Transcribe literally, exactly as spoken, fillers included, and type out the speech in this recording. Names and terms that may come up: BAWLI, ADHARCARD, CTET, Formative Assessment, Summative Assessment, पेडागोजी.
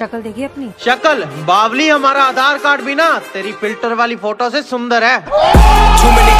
शक्ल देखिए अपनी शक्ल। बावली हमारा आधार कार्ड भी ना तेरी फिल्टर वाली फोटो से सुंदर है।